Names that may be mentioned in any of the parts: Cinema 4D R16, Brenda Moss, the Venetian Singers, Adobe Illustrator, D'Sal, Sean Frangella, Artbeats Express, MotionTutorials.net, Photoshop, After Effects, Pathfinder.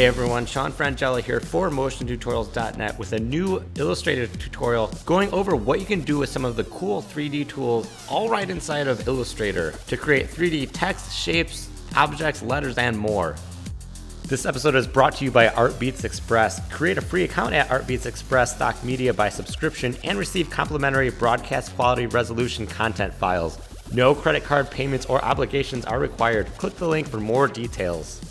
Hey everyone, Sean Frangella here for MotionTutorials.net with a new Illustrator tutorial going over what you can do with some of the cool 3D tools all right inside of Illustrator to create 3D text, shapes, objects, letters, and more. This episode is brought to you by Artbeats Express. Create a free account at Artbeats Express Stock Media by subscription and receive complimentary broadcast quality resolution content files. No credit card payments or obligations are required. Click the link for more details.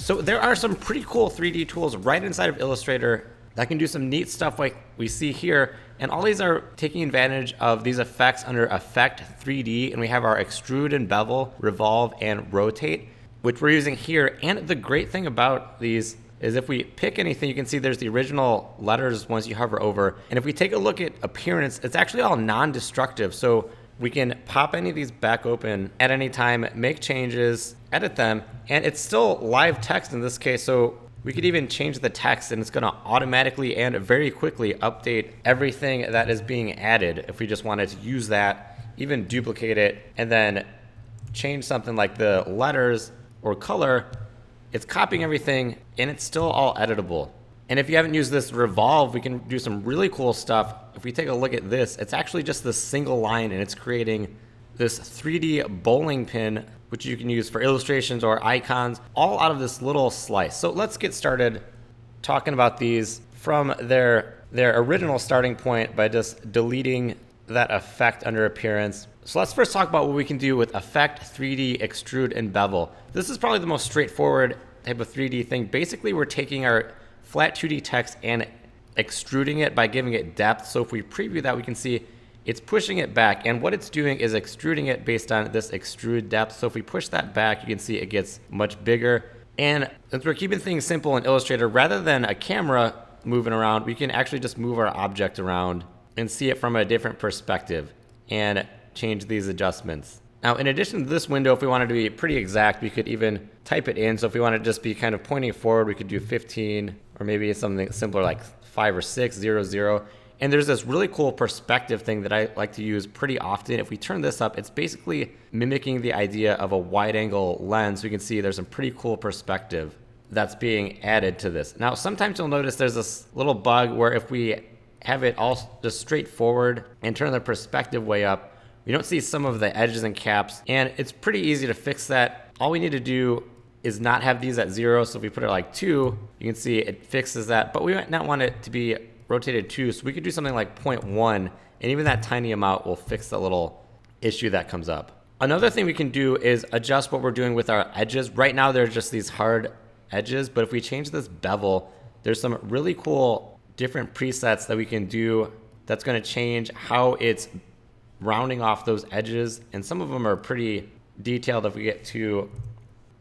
So there are some pretty cool 3D tools right inside of Illustrator that can do some neat stuff like we see here. And all these are taking advantage of these effects under Effect 3D. And we have our Extrude and Bevel, Revolve, and Rotate, which we're using here. And the great thing about these is if we pick anything, you can see there's the original letters once you hover over. And if we take a look at appearance, it's actually all non-destructive. So we can pop any of these back open at any time, make changes, edit them, and it's still live text in this case, so we could even change the text and it's gonna automatically and very quickly update everything that is being added if we just wanted to use that, even duplicate it, and then change something like the letters or color. It's copying everything and it's still all editable. And if you haven't used this Revolve, we can do some really cool stuff. If we take a look at this, it's actually just this single line and it's creating this 3D bowling pin, which you can use for illustrations or icons, all out of this little slice. So let's get started talking about these from their original starting point by just deleting that effect under appearance. So let's first talk about what we can do with Effect 3D, Extrude, and Bevel. This is probably the most straightforward type of 3D thing. Basically, we're taking our flat 2D text and extruding it by giving it depth. So if we preview that, we can see it's pushing it back, and what it's doing is extruding it based on this extrude depth. So if we push that back, you can see it gets much bigger. And since we're keeping things simple in Illustrator, rather than a camera moving around, we can actually just move our object around and see it from a different perspective and change these adjustments. Now, in addition to this window, if we wanted to be pretty exact, we could even type it in. So if we want to just be kind of pointing forward, we could do 15, or maybe something simpler like 5 or 6, 0, 0. And there's this really cool perspective thing that I like to use pretty often. If we turn this up, it's basically mimicking the idea of a wide angle lens. We can see there's some pretty cool perspective that's being added to this. Now, sometimes you'll notice there's this little bug where if we have it all just straight forward and turn the perspective way up, you don't see some of the edges and caps, and it's pretty easy to fix that. All we need to do is not have these at 0. So if we put it like 2, you can see it fixes that, but we might not want it to be rotated 2. So we could do something like 0.1, and even that tiny amount will fix the little issue that comes up. Another thing we can do is adjust what we're doing with our edges. Right now, they're just these hard edges, but if we change this bevel, there's some really cool different presets that we can do that's gonna change how it's rounding off those edges, and some of them are pretty detailed. If we get to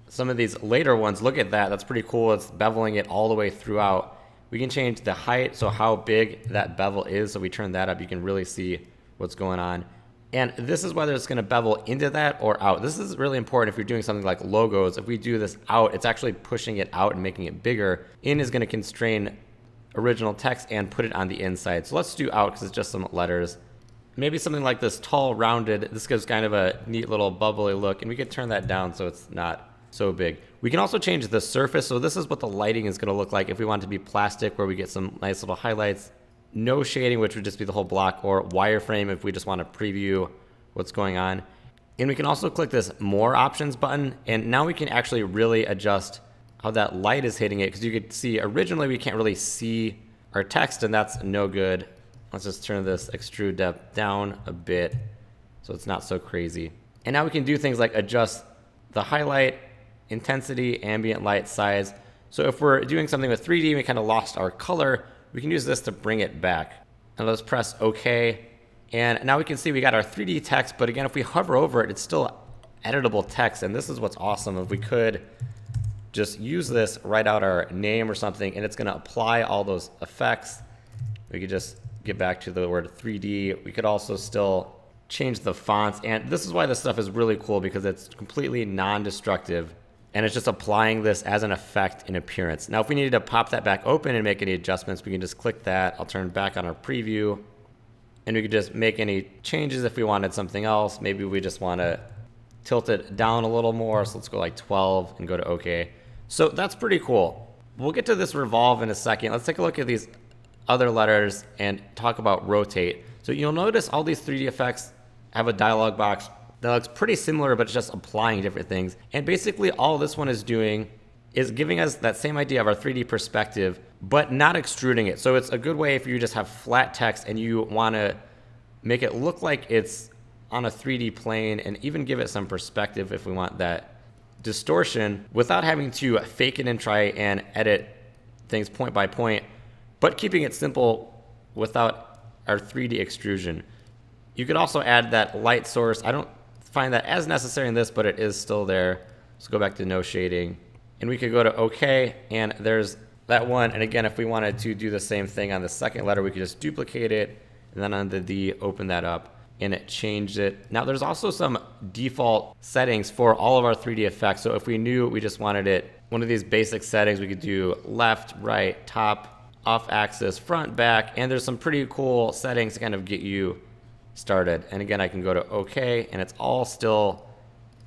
some of these later ones, look at that, that's pretty cool. It's beveling it all the way throughout. We can change the height, so how big that bevel is. So we turn that up, you can really see what's going on. And this is whether it's going to bevel into that or out. This is really important if you're doing something like logos. If we do this out, it's actually pushing it out and making it bigger. In is going to constrain original text and put it on the inside. So let's do out because it's just some letters. Maybe something like this tall rounded, this gives kind of a neat little bubbly look, and we could turn that down so it's not so big. We can also change the surface. So this is what the lighting is gonna look like. If we want it to be plastic where we get some nice little highlights, no shading, which would just be the whole block, or wireframe if we just wanna preview what's going on. And we can also click this more options button, and now we can actually really adjust how that light is hitting it, because you could see originally we can't really see our text, and that's no good. Let's just turn this extrude depth down a bit so it's not so crazy. And now we can do things like adjust the highlight, intensity, ambient light, size. So if we're doing something with 3D, we kind of lost our color, we can use this to bring it back. And let's press OK. And now we can see we got our 3D text, but again, if we hover over it, it's still editable text. And this is what's awesome. If we could just use this, write out our name or something, and it's going to apply all those effects. We could just get back to the word 3D. We could also still change the fonts, and this is why this stuff is really cool, because it's completely non-destructive and it's just applying this as an effect in appearance. Now if we needed to pop that back open and make any adjustments, we can just click that. I'll turn back on our preview, and we could just make any changes if we wanted something else. Maybe we just want to tilt it down a little more, so let's go like 12 and go to OK. So that's pretty cool. We'll get to this revolve in a second. Let's take a look at these other letters and talk about rotate. So you'll notice all these 3D effects have a dialog box that looks pretty similar, but it's just applying different things. And basically all this one is doing is giving us that same idea of our 3D perspective, but not extruding it. So it's a good way if you just have flat text and you want to make it look like it's on a 3D plane and even give it some perspective if we want that distortion without having to fake it and try and edit things point by point, but keeping it simple without our 3D extrusion. You could also add that light source. I don't find that as necessary in this, but it is still there. Let's go back to no shading. And we could go to OK, and there's that one. And again, if we wanted to do the same thing on the second letter, we could just duplicate it, and then on the D, open that up, and it changed it. Now there's also some default settings for all of our 3D effects. So if we knew we just wanted it, one of these basic settings, we could do left, right, top, off axis, front, back, and there's some pretty cool settings to kind of get you started. And again, I can go to OK, and it's all still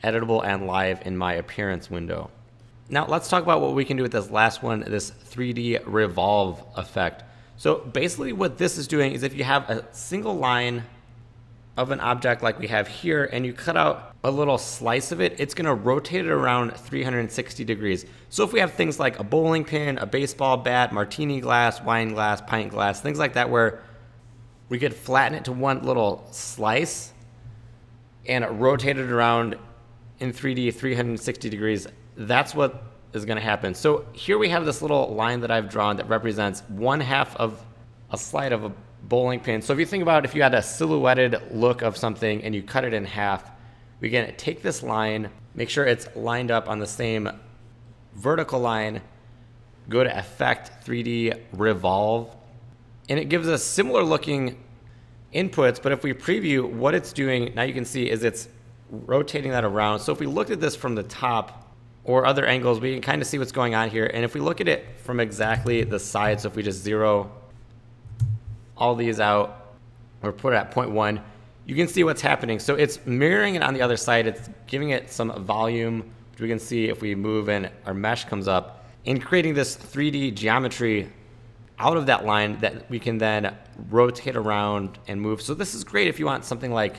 editable and live in my appearance window. Now let's talk about what we can do with this last one, this 3D revolve effect. So basically what this is doing is if you have a single line of an object like we have here, and you cut out a little slice of it, it's gonna rotate it around 360 degrees. So if we have things like a bowling pin, a baseball bat, martini glass, wine glass, pint glass, things like that, where we could flatten it to one little slice and rotate it around in 3D 360 degrees, that's what is gonna happen. So here we have this little line that I've drawn that represents one half of a slide of a bowling pin. So if you think about if you had a silhouetted look of something and you cut it in half, we can take this line, make sure it's lined up on the same vertical line, go to Effect 3D Revolve, and it gives us similar looking inputs, but if we preview what it's doing, now you can see is it's rotating that around. So if we looked at this from the top or other angles, we can kind of see what's going on here. And if we look at it from exactly the side, so if we just zero all these out or put it at 0.1, you can see what's happening. So it's mirroring it on the other side. It's giving it some volume, which we can see if we move and our mesh comes up, and creating this 3D geometry out of that line that we can then rotate around and move. So this is great if you want something like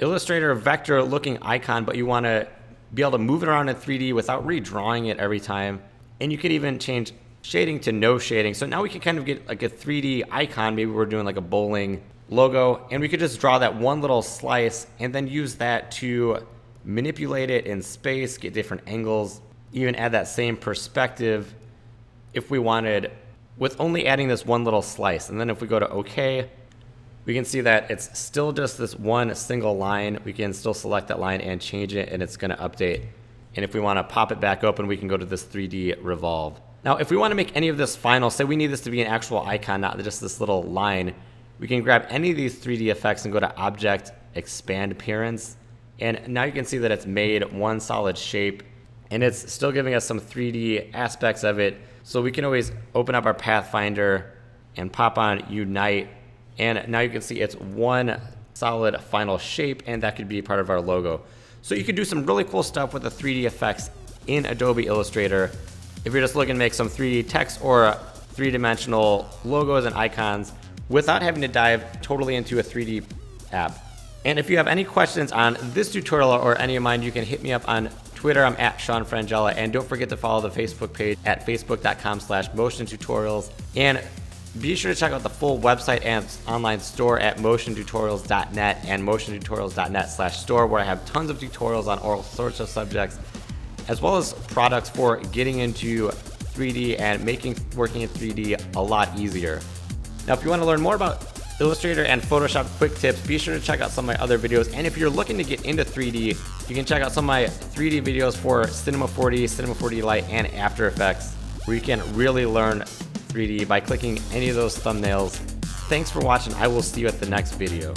Illustrator vector looking icon, but you want to be able to move it around in 3D without redrawing it every time. And you could even change shading to no shading. So now we can kind of get like a 3D icon. Maybe we're doing like a bowling logo, and we could just draw that one little slice and then use that to manipulate it in space, get different angles, even add that same perspective if we wanted, with only adding this one little slice. And then if we go to OK, we can see that it's still just this one single line. We can still select that line and change it, and it's gonna update. And if we wanna pop it back open, we can go to this 3D Revolve. Now, if we want to make any of this final, say we need this to be an actual icon, not just this little line, we can grab any of these 3D effects and go to Object, Expand Appearance. And now you can see that it's made one solid shape, and it's still giving us some 3D aspects of it. So we can always open up our Pathfinder and pop on Unite. And now you can see it's one solid final shape, and that could be part of our logo. So you could do some really cool stuff with the 3D effects in Adobe Illustrator. If you're just looking to make some 3D text or three-dimensional logos and icons without having to dive totally into a 3D app. And if you have any questions on this tutorial or any of mine, you can hit me up on Twitter. I'm at Sean Frangella. And don't forget to follow the Facebook page at facebook.com/MotionTutorials. And be sure to check out the full website and online store at MotionTutorials.net and MotionTutorials.net/store, where I have tons of tutorials on all sorts of subjects, as well as products for getting into 3D and making working in 3D a lot easier. Now, if you want to learn more about Illustrator and Photoshop quick tips, be sure to check out some of my other videos. And if you're looking to get into 3D, you can check out some of my 3D videos for Cinema 4D, Cinema 4D Lite, and After Effects, where you can really learn 3D by clicking any of those thumbnails. Thanks for watching. I will see you at the next video.